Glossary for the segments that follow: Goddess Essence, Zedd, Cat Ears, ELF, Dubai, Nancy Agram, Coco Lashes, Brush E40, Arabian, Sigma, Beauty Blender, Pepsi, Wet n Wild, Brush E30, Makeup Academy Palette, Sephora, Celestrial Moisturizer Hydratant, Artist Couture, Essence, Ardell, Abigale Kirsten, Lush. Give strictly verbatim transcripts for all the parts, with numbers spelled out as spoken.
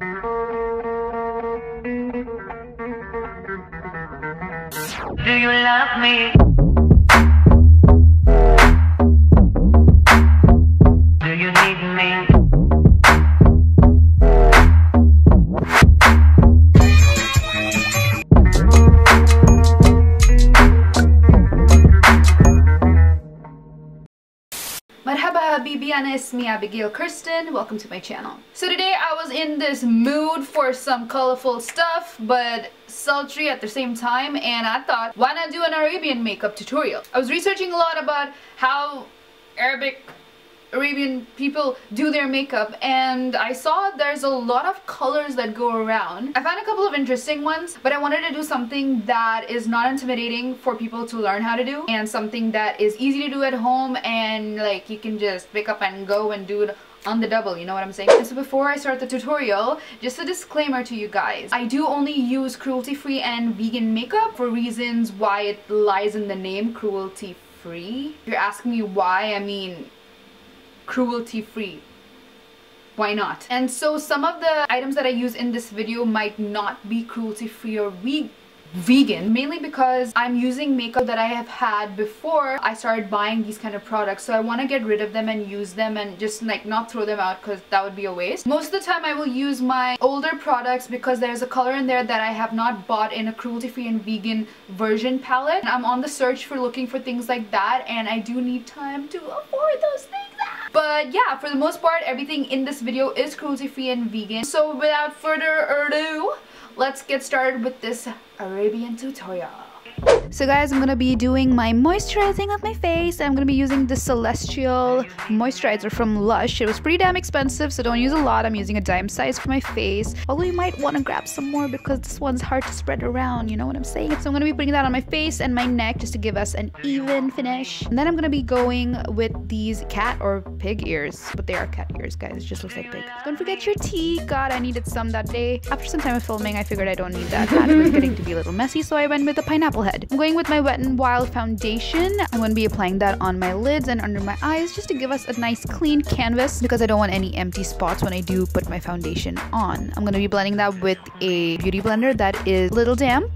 Do you love me? Do you need me? Merhaba Habibi, and it's me Abigale Kirsten. Welcome to my channel. So today I was in this mood for some colorful stuff, but sultry at the same time, and I thought, why not do an Arabian makeup tutorial? I was researching a lot about how Arabic Arabian people do their makeup, and I saw there's a lot of colors that go around. I found a couple of interesting ones, but I wanted to do something that is not intimidating for people to learn how to do, and something that is easy to do at home, and like you can just pick up and go and do it on the double, you know what I'm saying? And so before I start the tutorial, just a disclaimer to you guys. I do only use cruelty-free and vegan makeup for reasons why it lies in the name, cruelty-free. If you're asking me why, I mean, cruelty-free. Why not? And so some of the items that I use in this video might not be cruelty-free or vegan. vegan mainly because I'm using makeup that I have had before I started buying these kind of products, so I want to get rid of them and use them and just like not throw them out, because that would be a waste. Most of the time I will use my older products because there's a color in there that I have not bought in a cruelty-free and vegan version palette, and I'm on the search for looking for things like that, and I do need time to afford those things. But yeah, for the most part everything in this video is cruelty-free and vegan. So without further ado, let's get started with this Arabian tutorial. So guys, I'm gonna be doing my moisturizing of my face. I'm gonna be using the Celestial moisturizer from Lush. It was pretty damn expensive, so don't use a lot. I'm using a dime size for my face, although you might want to grab some more because this one's hard to spread around, you know what I'm saying? So I'm gonna be putting that on my face and my neck just to give us an even finish. And then I'm gonna be going with these cat or pig ears, but they are cat ears guys, it just looks like pig. Don't forget your tea. God, I needed some that day. After some time of filming I figured I don't need that, and it was getting to be a little messy, so I went with the pineapple head. I'm going with my Wet n Wild foundation. I'm going to be applying that on my lids and under my eyes just to give us a nice clean canvas, because I don't want any empty spots when I do put my foundation on. I'm going to be blending that with a Beauty Blender that is a little damp.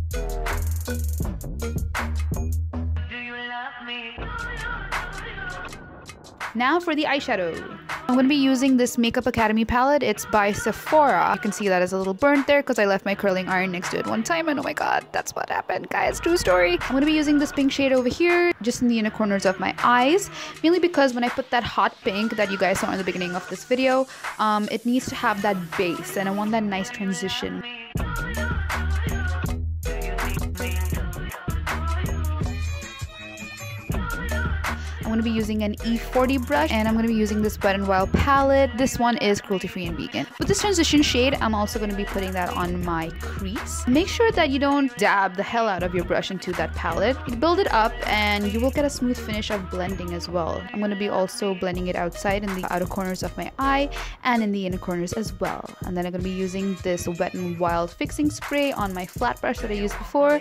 Now for the eyeshadow. I'm going to be using this Makeup Academy palette. It's by Sephora. You can see that is a little burnt there because I left my curling iron next to it one time, and oh my god, that's what happened guys, true story. I'm going to be using this pink shade over here just in the inner corners of my eyes, mainly because when I put that hot pink that you guys saw in the beginning of this video, um, it needs to have that base and I want that nice transition. I'm going to be using an E forty brush, and I'm going to be using this Wet n Wild palette. This one is cruelty-free and vegan. With this transition shade, I'm also going to be putting that on my crease. Make sure that you don't dab the hell out of your brush into that palette. You build it up and you will get a smooth finish of blending as well. I'm going to be also blending it outside in the outer corners of my eye and in the inner corners as well. And then I'm going to be using this Wet n Wild fixing spray on my flat brush that I used before,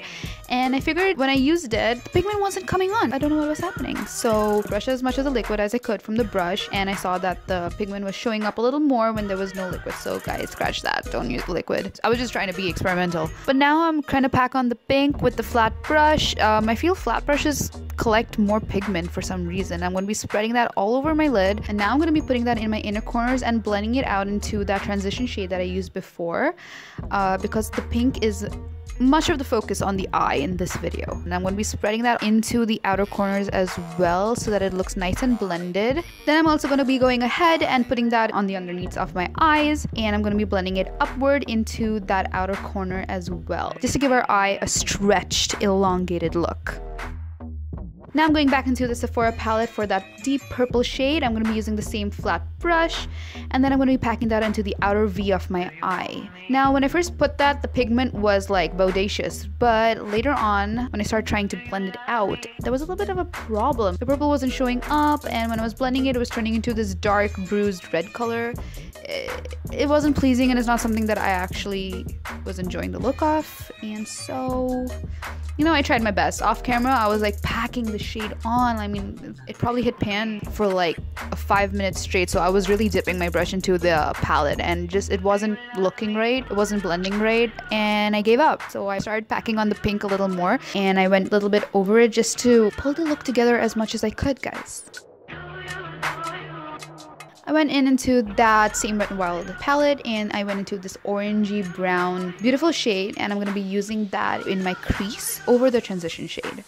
and I figured when I used it, the pigment wasn't coming on. I don't know what was happening. So brush as much of the liquid as I could from the brush, and I saw that the pigment was showing up a little more when there was no liquid. So guys, scratch that, don't use the liquid. I was just trying to be experimental. But now I'm trying to pack on the pink with the flat brush. um, I feel flat brushes collect more pigment for some reason. I'm going to be spreading that all over my lid, and now I'm going to be putting that in my inner corners and blending it out into that transition shade that I used before, uh, because the pink is much of the focus on the eye in this video. And I'm going to be spreading that into the outer corners as well so that it looks nice and blended. Then I'm also going to be going ahead and putting that on the underneads of my eyes, and I'm going to be blending it upward into that outer corner as well, just to give our eye a stretched, elongated look. Now I'm going back into the Sephora palette for that deep purple shade. I'm going to be using the same flat brush, and then I'm going to be packing that into the outer V of my eye. Now when I first put that, the pigment was like bodacious, but later on when I started trying to blend it out, there was a little bit of a problem. The purple wasn't showing up, and when I was blending it, it was turning into this dark bruised red color. It wasn't pleasing, and it's not something that I actually was enjoying the look of, and so you know, I tried my best. Off camera, I was like packing the shade on. I mean, it probably hit pan for like five minutes straight. So I was really dipping my brush into the palette and just, it wasn't looking right. It wasn't blending right. And I gave up. So I started packing on the pink a little more and I went a little bit over it just to pull the look together as much as I could, guys. I went in into that same Wet n Wild palette and I went into this orangey brown beautiful shade, and I'm going to be using that in my crease over the transition shade.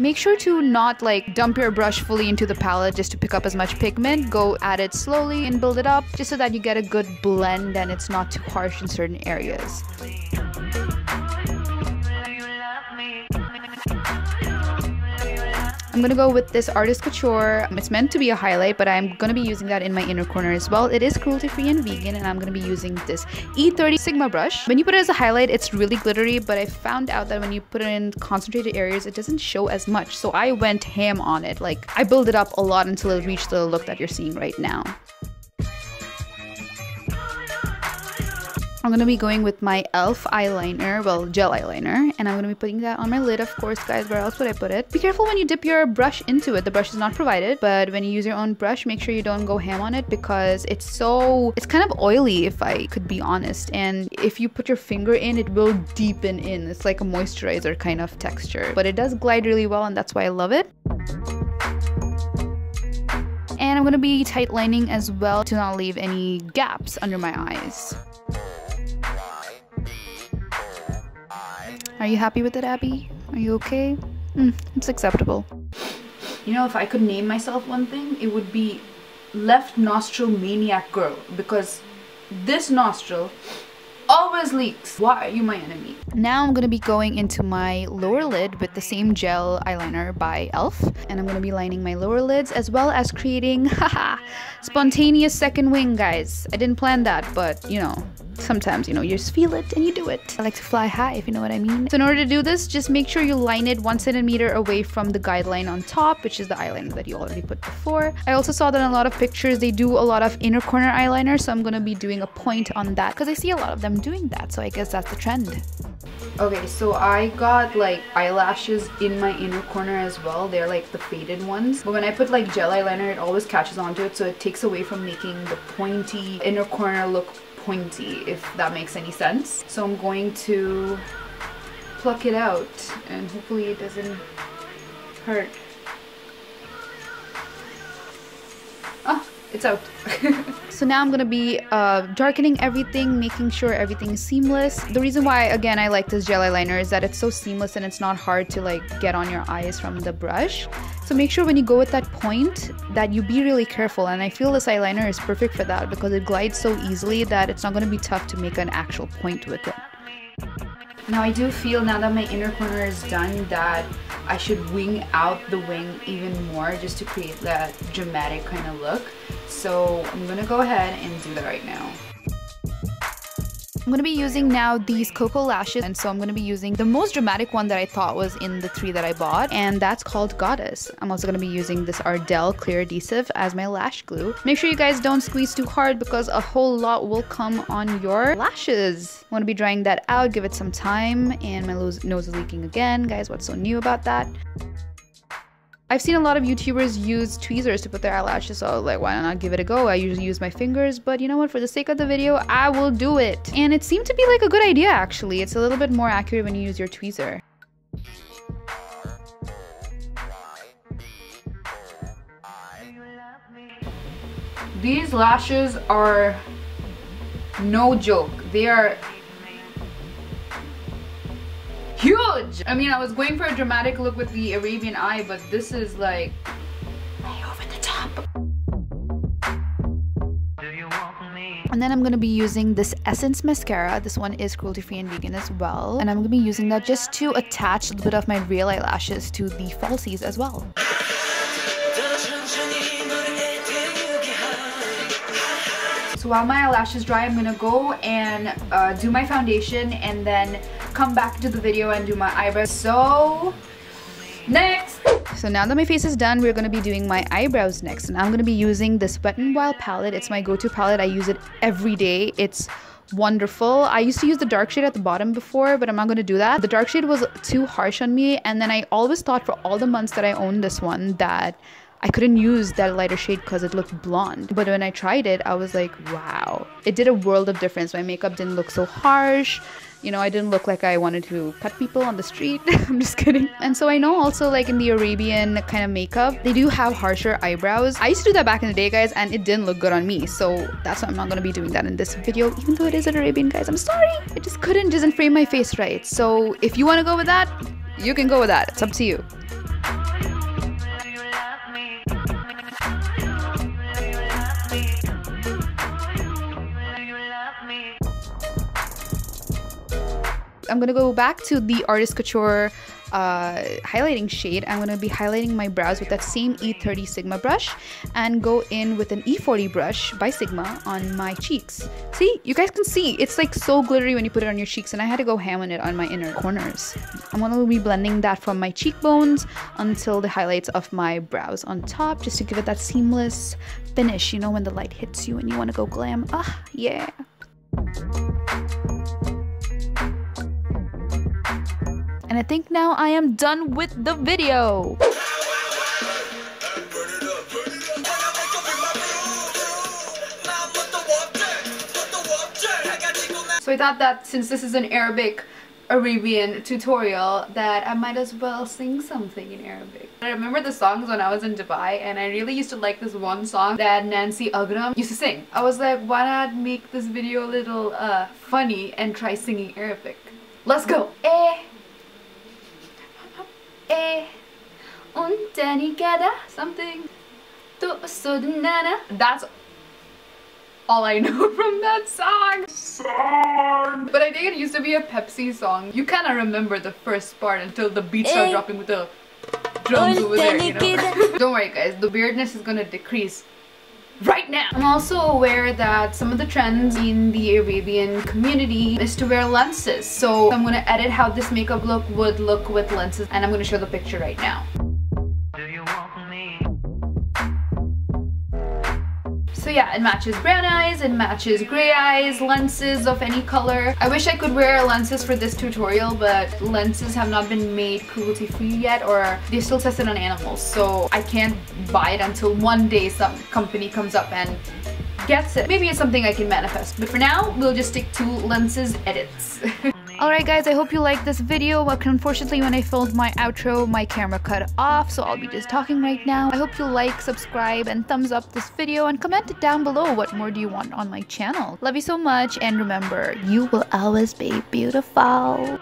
Make sure to not like dump your brush fully into the palette just to pick up as much pigment. Go at it slowly and build it up just so that you get a good blend and it's not too harsh in certain areas. I'm gonna go with this Artist Couture. It's meant to be a highlight, but I'm gonna be using that in my inner corner as well. It is cruelty-free and vegan, and I'm gonna be using this E thirty Sigma brush. When you put it as a highlight, it's really glittery, but I found out that when you put it in concentrated areas, it doesn't show as much. So I went ham on it. Like, I built it up a lot until it reached the look that you're seeing right now. I'm going to be going with my E L F eyeliner, well, gel eyeliner, and I'm going to be putting that on my lid, of course, guys. Where else would I put it? Be careful when you dip your brush into it. The brush is not provided, but when you use your own brush, make sure you don't go ham on it because it's so, it's kind of oily, if I could be honest. And if you put your finger in, it will deepen in. It's like a moisturizer kind of texture, but it does glide really well, and that's why I love it. And I'm going to be tight lining as well to not leave any gaps under my eyes. Are you happy with it, Abby? Are you okay? Mm, it's acceptable. You know, if I could name myself one thing, it would be left nostril maniac girl, because this nostril always leaks. Why are you my enemy? Now I'm gonna be going into my lower lid with the same gel eyeliner by E L F, and I'm gonna be lining my lower lids as well as creating, haha, spontaneous second wing, guys. I didn't plan that, but you know, sometimes, you know, you just feel it and you do it. I like to fly high, if you know what I mean. So in order to do this, just make sure you line it one centimeter away from the guideline on top, which is the eyeliner that you already put before. I also saw that in a lot of pictures, they do a lot of inner corner eyeliner, so I'm gonna be doing a point on that because I see a lot of them doing that, so I guess that's the trend. Okay, so I got like eyelashes in my inner corner as well. They're like the faded ones, but when I put like gel eyeliner, it always catches onto it, so it takes away from making the pointy inner corner look pointy, if that makes any sense. So I'm going to pluck it out and hopefully it doesn't hurt. Oh, it's out. So now I'm gonna be uh, darkening everything, making sure everything is seamless. The reason why, again, I like this gel eyeliner is that it's so seamless and it's not hard to like get on your eyes from the brush. So make sure when you go with that point that you be really careful, and I feel this eyeliner is perfect for that because it glides so easily that it's not going to be tough to make an actual point with it. Now I do feel, now that my inner corner is done, that I should wing out the wing even more just to create that dramatic kind of look. So I'm going to go ahead and do that right now. I'm going to be using now these Coco Lashes, and so I'm going to be using the most dramatic one that I thought was in the three that I bought, and that's called Goddess. I'm also going to be using this Ardell clear adhesive as my lash glue. Make sure you guys don't squeeze too hard because a whole lot will come on your lashes. I'm going to be drying that out, give it some time, and my nose is leaking again. Guys, what's so new about that? I've seen a lot of YouTubers use tweezers to put their eyelashes, so I was like, why not give it a go? I usually use my fingers, but you know what? For the sake of the video, I will do it. And it seemed to be like a good idea, actually. It's a little bit more accurate when you use your tweezer. These lashes are no joke. They are huge! I mean, I was going for a dramatic look with the Arabian eye, but this is like way over the top. And then I'm going to be using this Essence mascara. This one is cruelty-free and vegan as well. And I'm going to be using that just to attach a little bit of my real eyelashes to the falsies as well. So while my eyelashes dry, I'm gonna go and uh, do my foundation and then come back to the video and do my eyebrows. So, next! So now that my face is done, we're gonna be doing my eyebrows next. And I'm gonna be using this Wet n Wild palette. It's my go-to palette. I use it every day. It's wonderful. I used to use the dark shade at the bottom before, but I'm not going to do that. The dark shade was too harsh on me, and then I always thought for all the months that I owned this one that I couldn't use that lighter shade because it looked blonde. But when I tried it, I was like, wow, it did a world of difference. My makeup didn't look so harsh. You know, I didn't look like I wanted to cut people on the street. I'm just kidding. And so I know also like in the Arabian kind of makeup, they do have harsher eyebrows. I used to do that back in the day, guys, and it didn't look good on me. So that's why I'm not going to be doing that in this video, even though it is an Arabian, guys. I'm sorry. I just couldn't, doesn't frame my face right. So if you want to go with that, you can go with that. It's up to you. I'm going to go back to the Artist Couture uh, highlighting shade. I'm going to be highlighting my brows with that same E thirty Sigma brush and go in with an E forty brush by Sigma on my cheeks. See, you guys can see it's like so glittery when you put it on your cheeks, and I had to go ham on it on my inner corners. I'm going to be blending that from my cheekbones until the highlights of my brows on top, just to give it that seamless finish, you know, when the light hits you and you want to go glam. Ah, yeah. And I think now I am done with the video. So I thought that since this is an Arabic Arabian tutorial, that I might as well sing something in Arabic. I remember the songs when I was in Dubai, and I really used to like this one song that Nancy Agram used to sing. I was like, why not make this video a little uh, funny and try singing Arabic? Let's go! Eh. Eh, untani kada something to sudnana. That's all I know from that song. Song. But I think it used to be a Pepsi song. You kind of remember the first part until the beats start dropping with the drums over there. You know? Don't worry, guys. The weirdness is gonna decrease right now. I'm also aware that some of the trends in the Arabian community is to wear lenses. So I'm gonna edit how this makeup look would look with lenses, and I'm gonna show the picture right now. So yeah, it matches brown eyes, it matches gray eyes, lenses of any color. I wish I could wear lenses for this tutorial, but lenses have not been made cruelty free yet, or they still test it on animals. So I can't buy it until one day some company comes up and gets it. Maybe it's something I can manifest, but for now, we'll just stick to lenses edits. Alright guys, I hope you liked this video. Unfortunately, when I filmed my outro, my camera cut off, so I'll be just talking right now. I hope you like, subscribe, and thumbs up this video, and comment it down below what more do you want on my channel. Love you so much, and remember, you will always be beautiful.